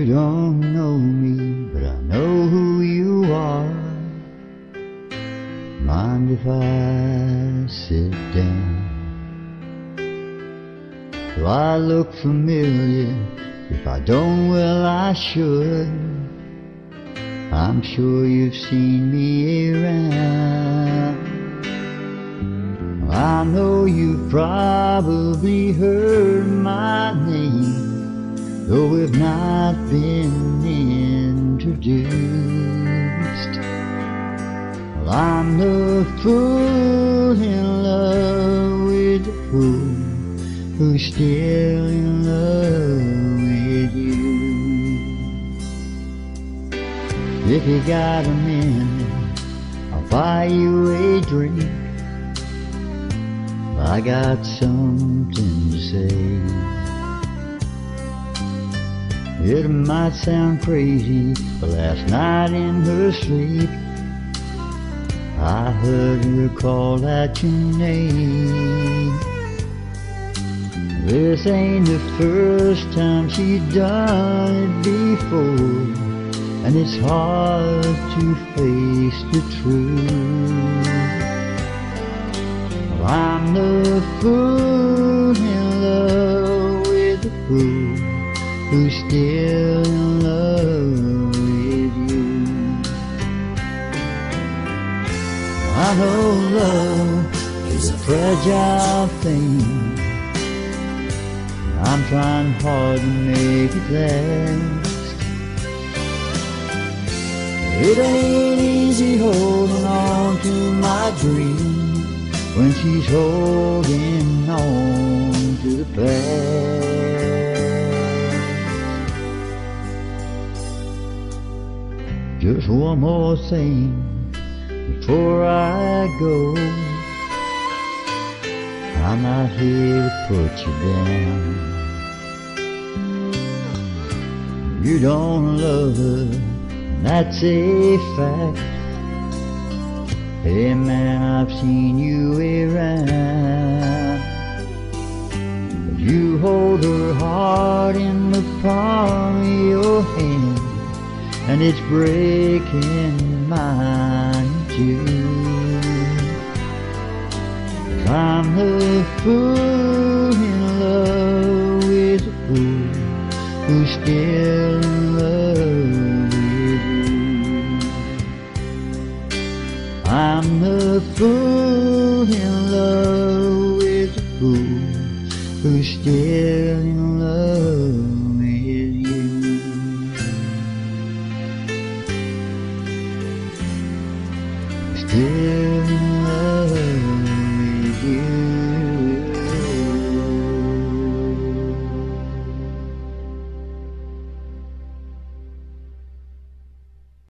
You don't know me, but I know who you are. Mind if I sit down? Do I look familiar? If I don't, well, I should. I'm sure you've seen me around. Well, I know you've probably heard my name, though we've not been introduced. Well, I'm the fool in love with the fool who's still in love with you. If you got a minute, I'll buy you a drink. I got something to say. It might sound crazy, but last night in her sleep, I heard her call out your name. This ain't the first time she's done it before, and it's hard to face the truth. I'm the fool in love with the fool who's still in love with you. I know love is a fragile thing. I'm trying hard to make it last. It ain't easy holding on to my dream when she's holding on to the past. Just one more thing before I go. I'm not here to put you down. You don't love her, and that's a fact. Hey man, I've seen you around. You hold her heart in the palm of your hand, and it's breaking mine too. I'm the fool in love with the fool who's still in love. I'm the fool in love with the fool who's still in love with you. Still in love with you.